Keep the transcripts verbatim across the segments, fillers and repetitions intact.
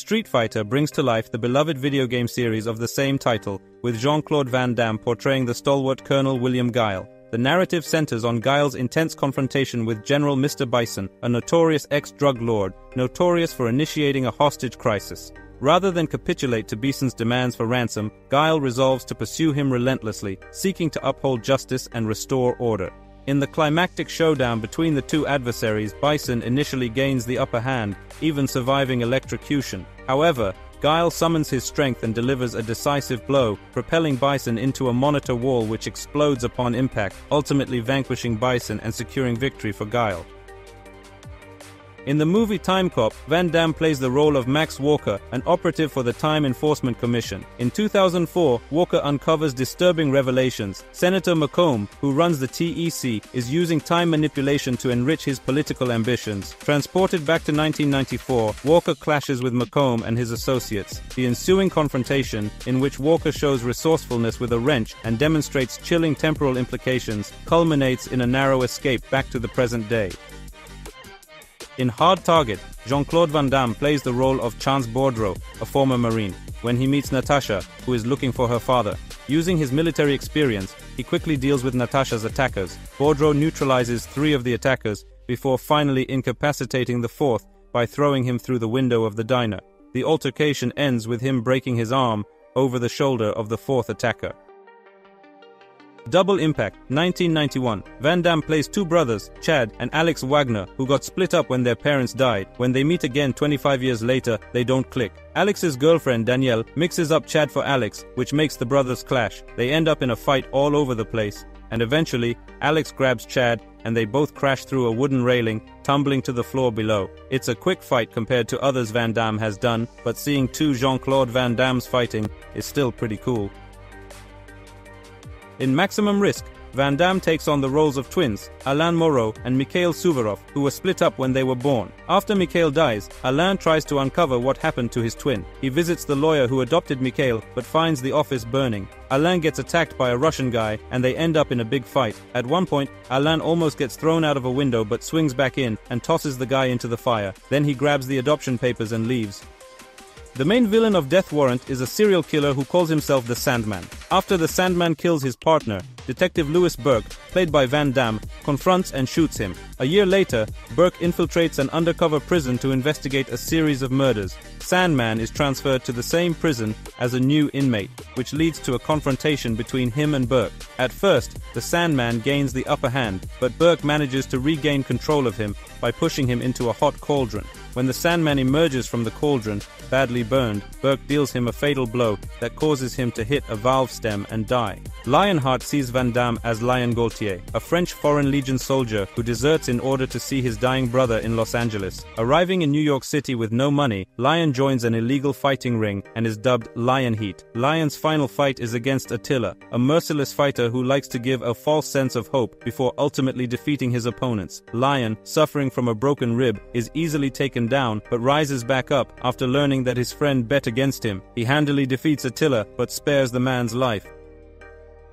Street Fighter brings to life the beloved video game series of the same title, with Jean-Claude Van Damme portraying the stalwart Colonel William Guile. The narrative centers on Guile's intense confrontation with General Mister Bison, a notorious ex-drug lord, notorious for initiating a hostage crisis. Rather than capitulate to Bison's demands for ransom, Guile resolves to pursue him relentlessly, seeking to uphold justice and restore order. In the climactic showdown between the two adversaries, Bison initially gains the upper hand, even surviving electrocution. However, Guile summons his strength and delivers a decisive blow, propelling Bison into a monitor wall which explodes upon impact, ultimately vanquishing Bison and securing victory for Guile. In the movie Timecop, Van Damme plays the role of Max Walker, an operative for the Time Enforcement Commission. In two thousand four, Walker uncovers disturbing revelations. Senator Macomb, who runs the T E C, is using time manipulation to enrich his political ambitions. Transported back to nineteen ninety-four, Walker clashes with Macomb and his associates. The ensuing confrontation, in which Walker shows resourcefulness with a wrench and demonstrates chilling temporal implications, culminates in a narrow escape back to the present day. In Hard Target, Jean-Claude Van Damme plays the role of Chance Bordreau, a former Marine, when he meets Natasha, who is looking for her father. Using his military experience, he quickly deals with Natasha's attackers. Bordreau neutralizes three of the attackers, before finally incapacitating the fourth by throwing him through the window of the diner. The altercation ends with him breaking his arm over the shoulder of the fourth attacker. Double Impact, nineteen ninety-one. Van Damme plays two brothers, Chad and Alex Wagner, who got split up when their parents died. When they meet again twenty-five years later, they don't click. Alex's girlfriend Danielle mixes up Chad for Alex, which makes the brothers clash. They end up in a fight all over the place, and eventually, Alex grabs Chad, and they both crash through a wooden railing, tumbling to the floor below. It's a quick fight compared to others Van Damme has done, but seeing two Jean-Claude Van Dammes fighting is still pretty cool. In Maximum Risk, Van Damme takes on the roles of twins, Alain Moreau and Mikhail Suvarov, who were split up when they were born. After Mikhail dies, Alain tries to uncover what happened to his twin. He visits the lawyer who adopted Mikhail, but finds the office burning. Alain gets attacked by a Russian guy, and they end up in a big fight. At one point, Alain almost gets thrown out of a window but swings back in, and tosses the guy into the fire. Then he grabs the adoption papers and leaves. The main villain of Death Warrant is a serial killer who calls himself the Sandman. After the Sandman kills his partner, Detective Lewis Burke, played by Van Damme, confronts and shoots him. A year later, Burke infiltrates an undercover prison to investigate a series of murders. Sandman is transferred to the same prison as a new inmate, which leads to a confrontation between him and Burke. At first, the Sandman gains the upper hand, but Burke manages to regain control of him by pushing him into a hot cauldron. When the Sandman emerges from the cauldron, badly burned, Burke deals him a fatal blow that causes him to hit a valve stem and die. Lionheart sees Van Damme as Lion Gaultier, a French Foreign Legion soldier who deserts in order to see his dying brother in Los Angeles. Arriving in New York City with no money, Lion joins an illegal fighting ring and is dubbed Lionheart. Lion's final fight is against Attila, a merciless fighter who likes to give a false sense of hope before ultimately defeating his opponents. Lion, suffering from a broken rib, is easily taken down but rises back up after learning that his friend bet against him. He handily defeats Attila but spares the man's life.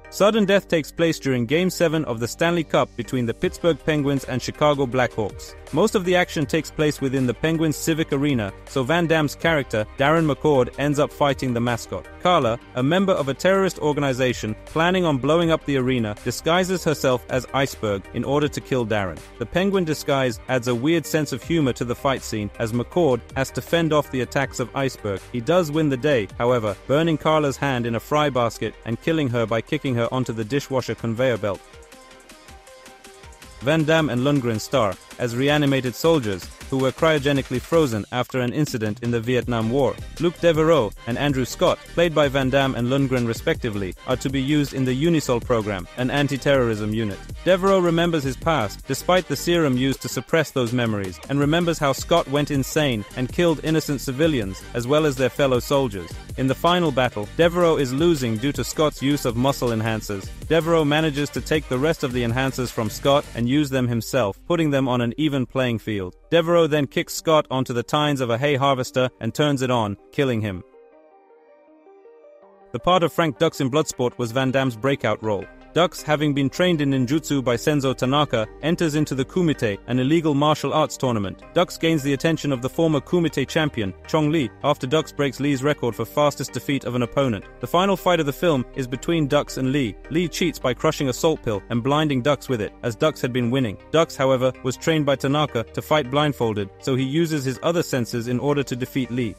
Sudden Death takes place during Game seven of the Stanley Cup between the Pittsburgh Penguins and Chicago Blackhawks. Most of the action takes place within the Penguins' Civic Arena, so Van Damme's character, Darren McCord, ends up fighting the mascot. Carla, a member of a terrorist organization planning on blowing up the arena, disguises herself as Iceberg in order to kill Darren. The Penguin disguise adds a weird sense of humor to the fight scene, as McCord has to fend off the attacks of Iceberg. He does win the day, however, burning Carla's hand in a fry basket and killing her by kicking her onto the dishwasher conveyor belt. Van Damme and Lundgren star as reanimated soldiers who were cryogenically frozen after an incident in the Vietnam War. Luke Devereaux and Andrew Scott, played by Van Damme and Lundgren respectively, are to be used in the Unisol program, an anti-terrorism unit. Devereaux remembers his past, despite the serum used to suppress those memories, and remembers how Scott went insane and killed innocent civilians, as well as their fellow soldiers. In the final battle, Devereaux is losing due to Scott's use of muscle enhancers. Devereaux manages to take the rest of the enhancers from Scott and use them himself, putting them on an even playing field. Devereaux then kicks Scott onto the tines of a hay harvester and turns it on, killing him. The part of Frank Dux in Bloodsport was Van Damme's breakout role. Dux, having been trained in ninjutsu by Senzo Tanaka, enters into the Kumite, an illegal martial arts tournament. Dux gains the attention of the former Kumite champion, Chong Li, after Dux breaks Li's record for fastest defeat of an opponent. The final fight of the film is between Dux and Li. Li cheats by crushing a salt pill and blinding Dux with it, as Dux had been winning. Dux, however, was trained by Tanaka to fight blindfolded, so he uses his other senses in order to defeat Li.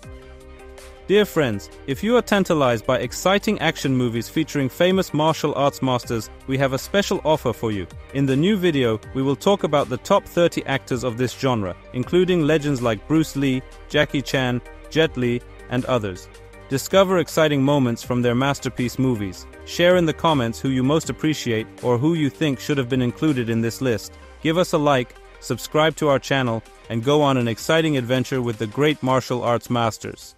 Dear friends, if you are tantalized by exciting action movies featuring famous martial arts masters, we have a special offer for you. In the new video, we will talk about the top thirty actors of this genre, including legends like Bruce Lee, Jackie Chan, Jet Li, and others. Discover exciting moments from their masterpiece movies. Share in the comments who you most appreciate or who you think should have been included in this list. Give us a like, subscribe to our channel, and go on an exciting adventure with the great martial arts masters.